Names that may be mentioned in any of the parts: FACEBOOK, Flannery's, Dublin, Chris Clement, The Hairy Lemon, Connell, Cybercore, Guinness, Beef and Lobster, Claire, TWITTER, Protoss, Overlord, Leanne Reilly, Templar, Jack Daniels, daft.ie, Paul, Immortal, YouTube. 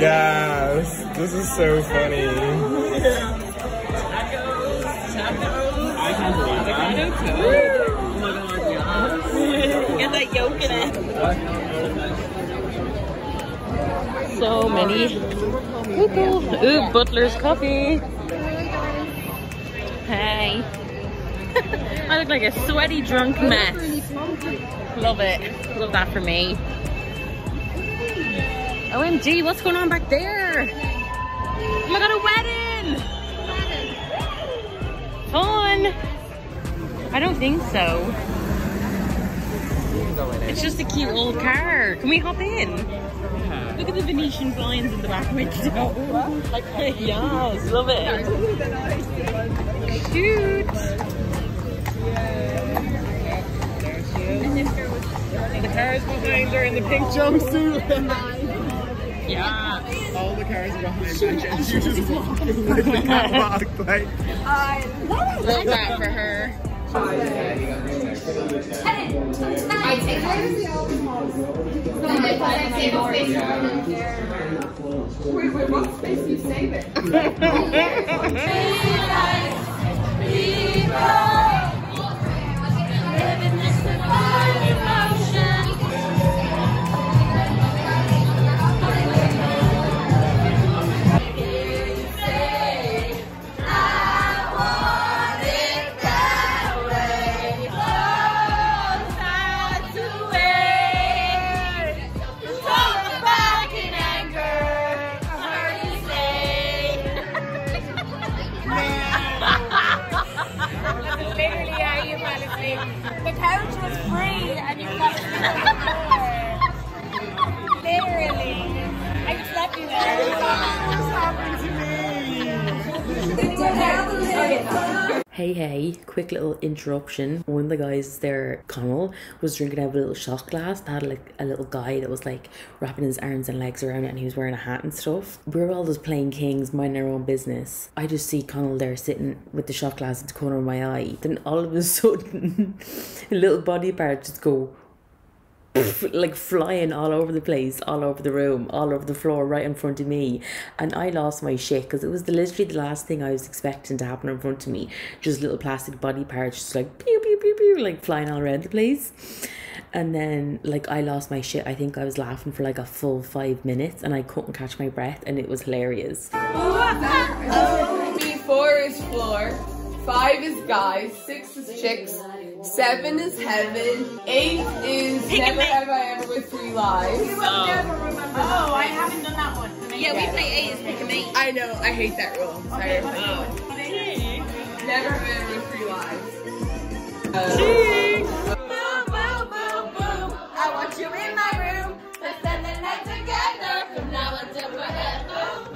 gosh, this is so funny. Tacos. I can't believe that. Oh my god. Get that yolk in it. So many. Ooh, Butler's coffee. Hey. I look like a sweaty drunk mess. Love it. Love that for me. OMG, what's going on back there? Oh my god, a wedding! Fun! I don't think so. It's just a cute old car. Can we hop in? Look at the Venetian blinds in the back window. Yes, love it. Cute! And the cars behind her in the pink jumpsuit. Yeah. All the cars are behind her and she just walked with the catwalk, like. I love that for her. Wait, what space you save it? Hey, quick little interruption. One of the guys there, Connell, was drinking out of a little shot glass that had like a little guy that was like wrapping his arms and legs around it, and he was wearing a hat and stuff. We were all just playing kings, minding our own business. I just see Connell there sitting with the shot glass in the corner of my eye. Then all of a sudden, a little body part just go like flying all over the place, all over the room, all over the floor, right in front of me, and I lost my shit because it was literally the last thing I was expecting to happen in front of me. Just little plastic body parts, just like pew pew pew pew, like flying all around the place. And then like I lost my shit. I think I was laughing for like a full 5 minutes, and I couldn't catch my breath, and it was hilarious. Only 4 is floor, 5 is guys, 6 is chicks. 7 is heaven. 8 is never have I ever with 3 lives. You will never remember. Oh, I haven't done that one. Yeah, we play 8 is pick a mate. I know. I hate that rule. Sorry. Okay. Never have I ever with 3 lives. Cheese. Boom, boom, boom, boom. I want you in my room. Let's spend the night together. From now until forever.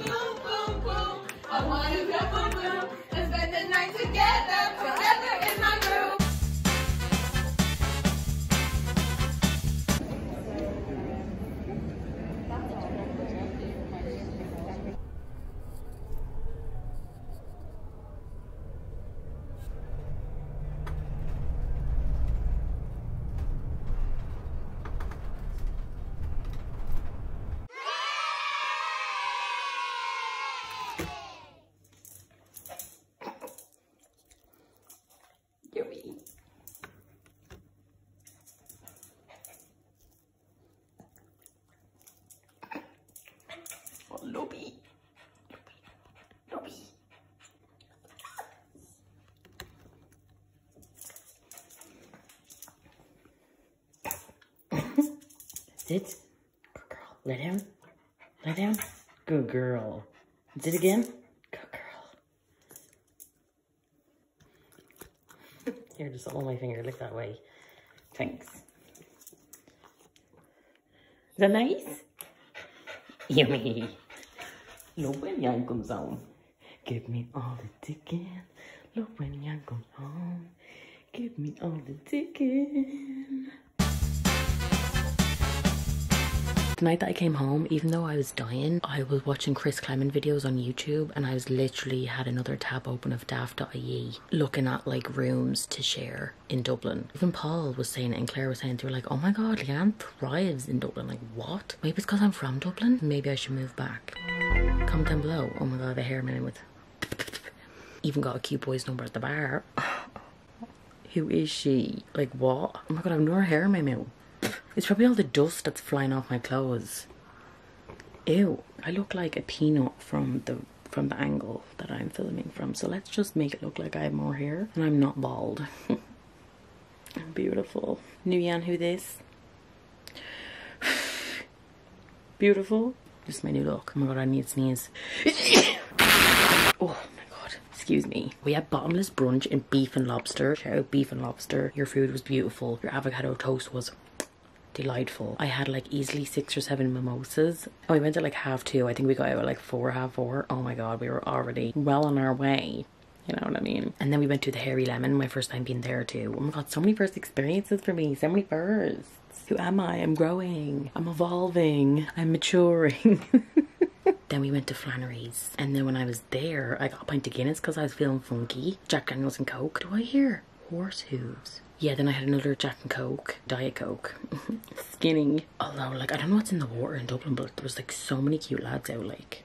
Boom, boom, boom. I want to go boom, boom. Let's spend the night together. Forever in my room. Sit. Good girl. Lay down. Lay down. Good girl. Sit again. Good girl. Here, just hold my finger. Look that way. Thanks. Is that nice? Yummy. Look when Jan comes home. Give me all the chicken. Look when Jan comes home. Give me all the chicken. The night that I came home, even though I was dying, I was watching Chris Clement videos on YouTube, and I was literally had another tab open of daft.ie looking at like rooms to share in Dublin. Even Paul was saying it, and Claire was saying, they were like, oh my god, Leanne thrives in Dublin. Like, what? Maybe it's because I'm from Dublin? Maybe I should move back. Comment down below. Oh my god, the hair man with even got a cute boy's number at the bar. Who is she? Like, what? Oh my god, I have no hair in my mouth. It's probably all the dust that's flying off my clothes. Ew. I look like a peanut from the angle that I'm filming from. So let's just make it look like I have more hair. And I'm not bald. I'm beautiful. New Yan, who this? Beautiful. This is my new look. Oh my god, I need to sneeze. Oh. Excuse me. We had bottomless brunch in Beef and Lobster. Shout out Beef and Lobster. Your food was beautiful. Your avocado toast was delightful. I had like easily 6 or 7 mimosas. Oh, we went at like 2:30. I think we got out at like 4, 4:30. Oh my god, we were already well on our way. You know what I mean? And then we went to The Hairy Lemon, my first time being there too. Oh my god, so many first experiences for me. So many firsts. Who am I? I'm growing. I'm evolving. I'm maturing. Then we went to Flannery's, and then when I was there, I got a pint of Guinness because I was feeling funky. Jack Daniels and Coke. Do I hear horse hooves? Yeah, then I had another Jack and Coke, Diet Coke. Skinny. Although, like, I don't know what's in the water in Dublin, but there was, like, so many cute lads out, like.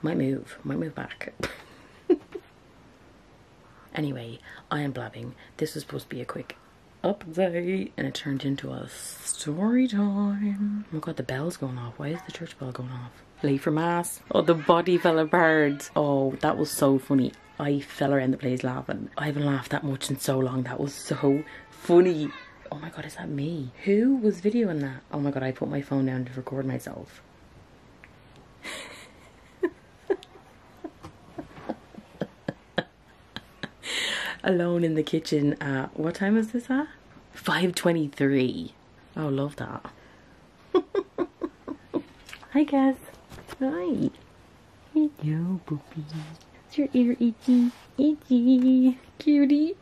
Might move back. Anyway, I am blabbing. This was supposed to be a quick update, and it turned into a story time. Oh my god, the bell's going off. Why is the church bell going off? Late for mass. Oh, the body fell apart. Oh, that was so funny. I fell around the place laughing. I haven't laughed that much in so long. That was so funny. Oh my god, is that me? Who was videoing that? Oh my god, I put my phone down to record myself. Alone in the kitchen at, what time is this at? 5:23. Oh, love that. Hi, guys. Hi. Here you go, Poopy. Is your ear itchy? Itchy. Cutie.